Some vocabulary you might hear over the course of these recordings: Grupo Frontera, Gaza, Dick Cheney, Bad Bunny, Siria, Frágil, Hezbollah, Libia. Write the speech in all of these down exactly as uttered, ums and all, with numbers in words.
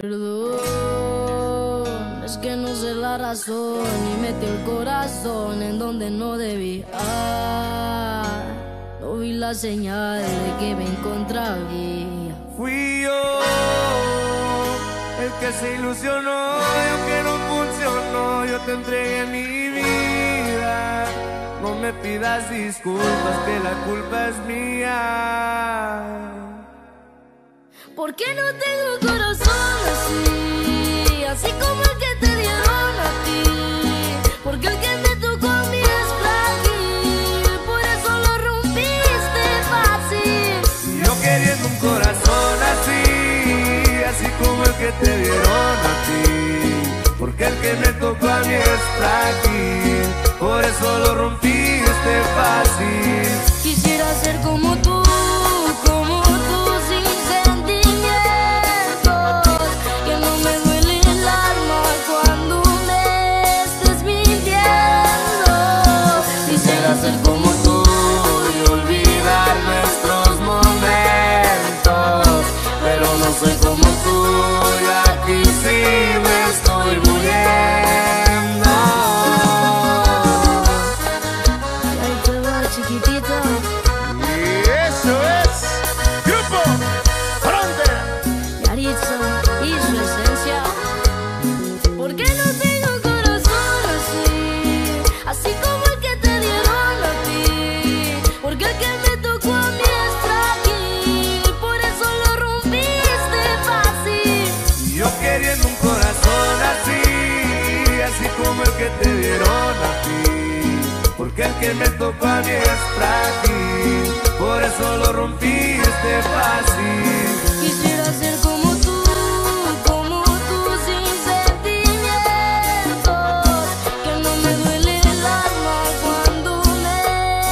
Perdón, es que no sé la razón y metí el corazón en donde no debía. No vi la señal de que me encontraba. Fui yo el que se ilusionó y aunque no funcionó yo te entregué mi vida. No me pidas disculpas que la culpa es mía. ¿Por qué no tengo corazón así? Así como el que te dieron a ti. Porque el que me tocó a mí es frágil, por eso lo rompiste fácil. Y yo queriendo un corazón así, así como el que te dieron a ti. Porque el que me tocó a mí es frágil, por eso lo rompiste fácil. Quisiera ser como tú, como tú. Que me tocó a mí es frágil, por eso lo rompiste fácil. Quisiera ser como tú, como tú sin sentimientos, que no me duele el alma cuando me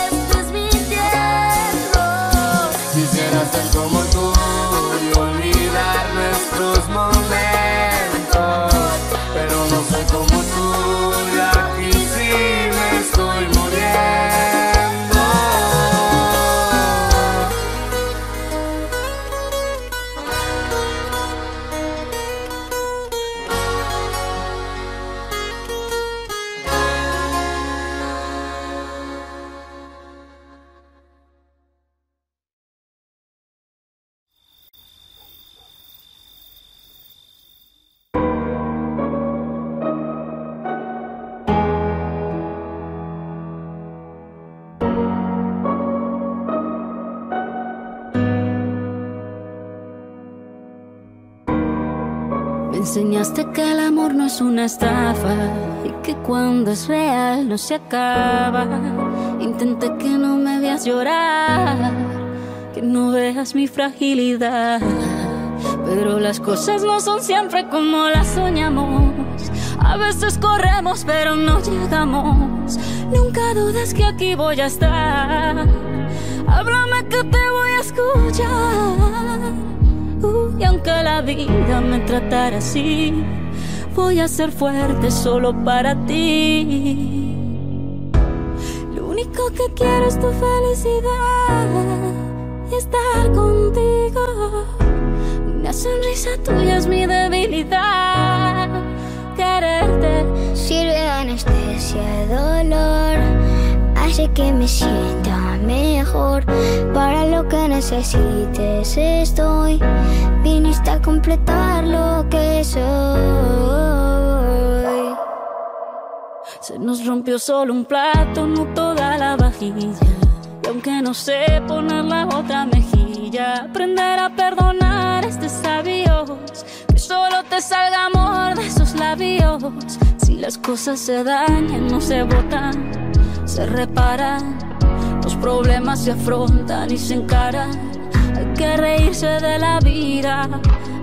estés mintiendo. Quisiera ser como tú y olvidar nuestros momentos, pero no soy como tú y aquí sí me estoy muriendo. Enseñaste que el amor no es una estafa y que cuando es real no se acaba. Intenté que no me veas llorar, que no veas mi fragilidad, pero las cosas no son siempre como las soñamos. A veces corremos pero no llegamos. Nunca dudes que aquí voy a estar. Háblame que te voy a escuchar. Uh, y aunque la vida me tratara así, voy a ser fuerte solo para ti. Lo único que quiero es tu felicidad y estar contigo. Una sonrisa tuya es mi debilidad. Quererte sirve de anestesia al dolor, hace que me sienta mejor. Para lo que necesites estoy. Viniste a completar lo que soy. Se nos rompió solo un plato, no toda la vajilla. Y aunque no sé poner la otra mejilla, aprender a perdonar es de sabios. Que solo te salga amor de esos labios. Si las cosas se dañan, no se botan, se reparan. Los problemas se afrontan y se encaran. Hay que reírse de la vida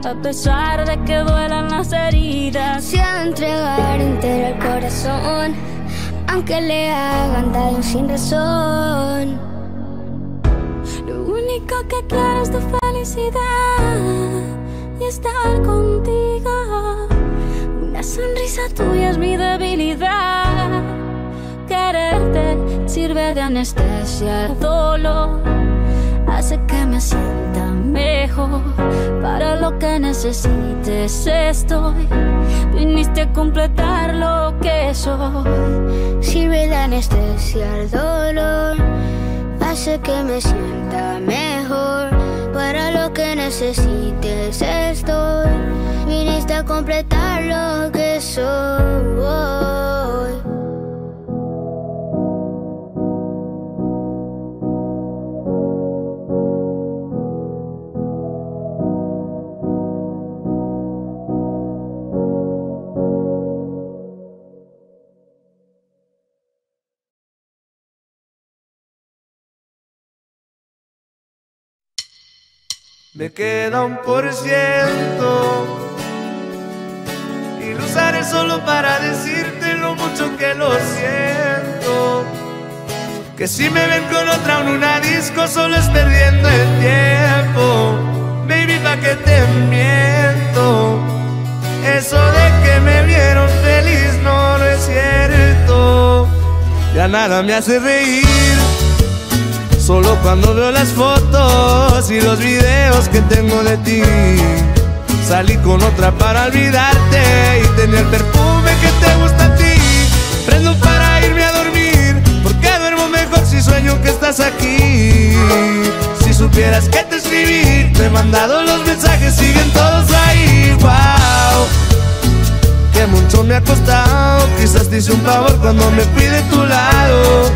a pesar de que duelan las heridas. Se ha de entregar entero el corazón, aunque le hagan daño sin razón. Lo único que quiero es tu felicidad y estar contigo. Una sonrisa tuya es mi debilidad. Quererte sirve de anestesia al dolor, hace que me sienta mejor. Para lo que necesites estoy. Viniste a completar lo que soy. Sirve de anestesia al dolor, hace que me sienta mejor. Para lo que necesites estoy. Viniste a completar lo que soy. Me queda un por ciento y lo usaré solo para decirte lo mucho que lo siento. Que si me ven con otra en una disco solo es perdiendo el tiempo. Baby, pa' que te miento. Eso de que me vieron feliz no lo es cierto. Ya nada me hace reír, solo cuando veo las fotos y los videos que tengo de ti. Salí con otra para olvidarte y tenía el perfume que te gusta a ti. Prendo para irme a dormir, porque duermo mejor si sueño que estás aquí. Si supieras que te escribí, te he mandado los mensajes, siguen todos ahí. Wow, que mucho me ha costado, quizás te hice un favor cuando me fui de tu lado.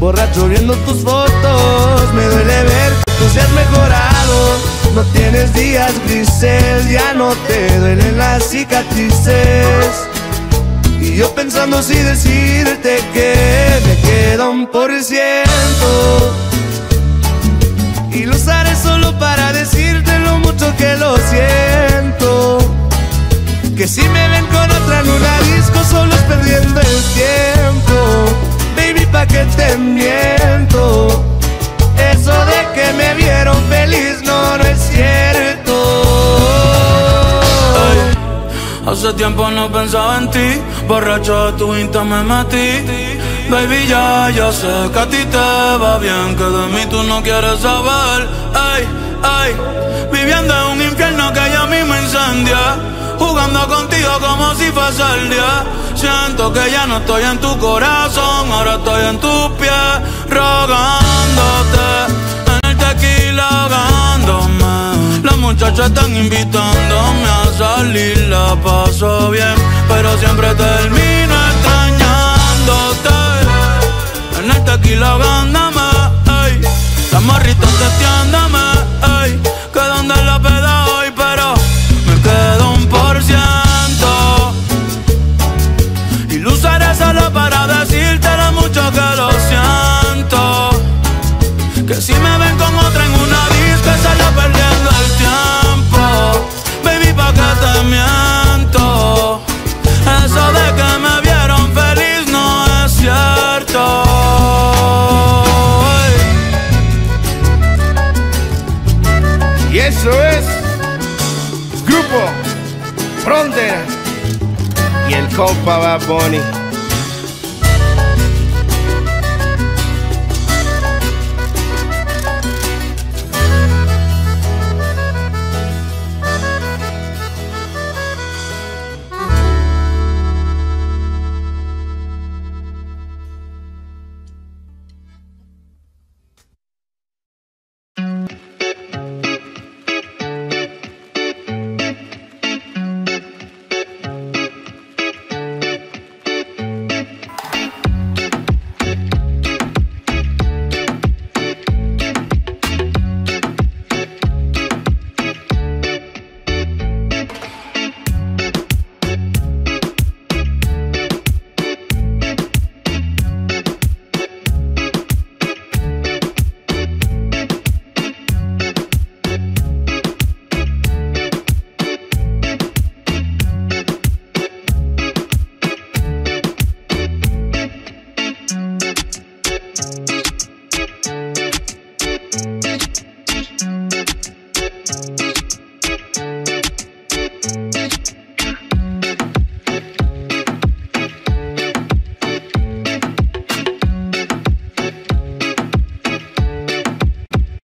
Borracho viendo tus fotos, me duele ver que tú se has mejorado. No tienes días grises, ya no te duelen las cicatrices. Y yo pensando si decirte que me queda un por ciento y lo usaré solo para decirte lo mucho que lo siento. Que si me ven con otra en una disco solo es perdiendo el tiempo. Baby, pa' que te miento. Eso de que me vieron feliz no, no es cierto. Hey, hace tiempo no pensaba en ti, borracho de tu Insta me metí. Baby, ya, ya sé que a ti te va bien, que de mí tú no quieres saber. Ay, ay, viviendo en un infierno que yo mismo incendia, jugando contigo como si fuese el día. Siento que ya no estoy en tu corazón, ahora estoy en tus pies, rogándote, en el tequila ahogándome. Las muchachas están invitándome a salir, la paso bien, pero siempre termino extrañándote. En el tequila ahogándome, ey. Las morritas testeándome, ey. Que donde la peda hoy, pero me quedo un por ciento. Solo para decirte lo mucho que lo siento. Que si me ven con otra en una disco es solo perdiendo el tiempo. Baby, pa' que te miento. Eso de que me vieron feliz no es cierto. Y eso es Grupo Frontera y el compa Bad Bunny.